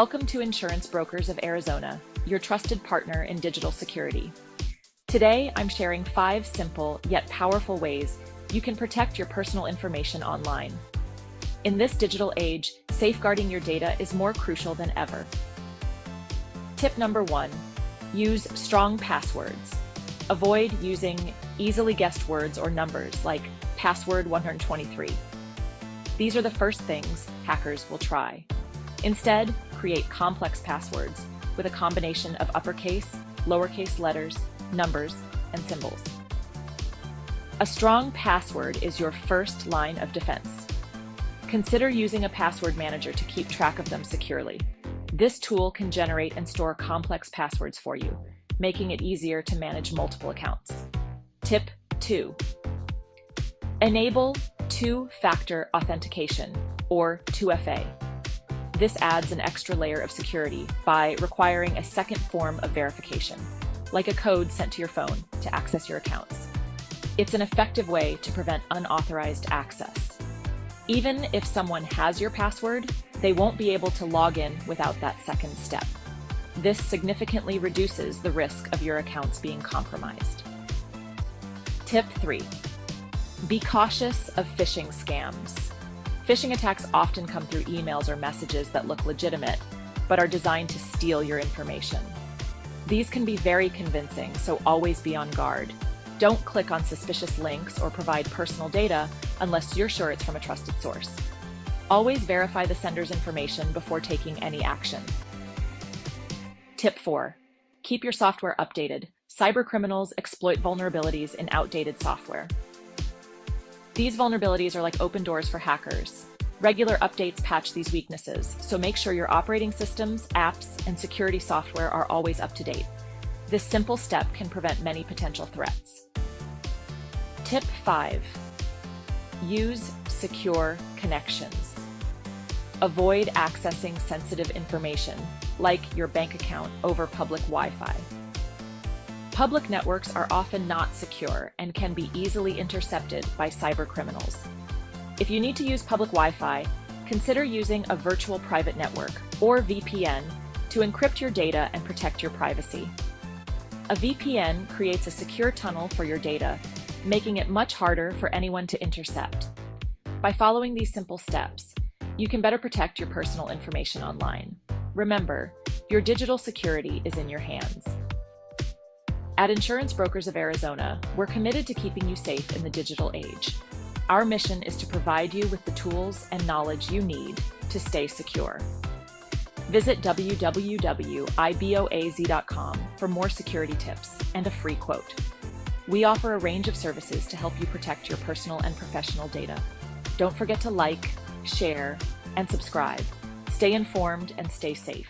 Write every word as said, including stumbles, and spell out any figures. Welcome to Insurance Brokers of Arizona, your trusted partner in digital security. Today, I'm sharing five simple yet powerful ways you can protect your personal information online. In this digital age, safeguarding your data is more crucial than ever. Tip number one, use strong passwords. Avoid using easily guessed words or numbers like password one hundred twenty-three. These are the first things hackers will try. Instead, create complex passwords with a combination of uppercase, lowercase letters, numbers, and symbols. A strong password is your first line of defense. Consider using a password manager to keep track of them securely. This tool can generate and store complex passwords for you, making it easier to manage multiple accounts. Tip two. Enable two-factor authentication, or two F A. This adds an extra layer of security by requiring a second form of verification, like a code sent to your phone to access your accounts. It's an effective way to prevent unauthorized access. Even if someone has your password, they won't be able to log in without that second step. This significantly reduces the risk of your accounts being compromised. Tip three, be cautious of phishing scams. Phishing attacks often come through emails or messages that look legitimate, but are designed to steal your information. These can be very convincing, so always be on guard. Don't click on suspicious links or provide personal data unless you're sure it's from a trusted source. Always verify the sender's information before taking any action. Tip four, keep your software updated. Cybercriminals exploit vulnerabilities in outdated software. These vulnerabilities are like open doors for hackers. Regular updates patch these weaknesses, so make sure your operating systems, apps, and security software are always up to date. This simple step can prevent many potential threats. Tip five, use secure connections. Avoid accessing sensitive information, like your bank account, over public Wi-Fi. Public networks are often not secure and can be easily intercepted by cyber criminals. If you need to use public Wi-Fi, consider using a virtual private network, or V P N, to encrypt your data and protect your privacy. A V P N creates a secure tunnel for your data, making it much harder for anyone to intercept. By following these simple steps, you can better protect your personal information online. Remember, your digital security is in your hands. At Insurance Brokers of Arizona, we're committed to keeping you safe in the digital age. Our mission is to provide you with the tools and knowledge you need to stay secure. Visit w w w dot i boaz dot com for more security tips and a free quote. We offer a range of services to help you protect your personal and professional data. Don't forget to like, share, and subscribe. Stay informed and stay safe.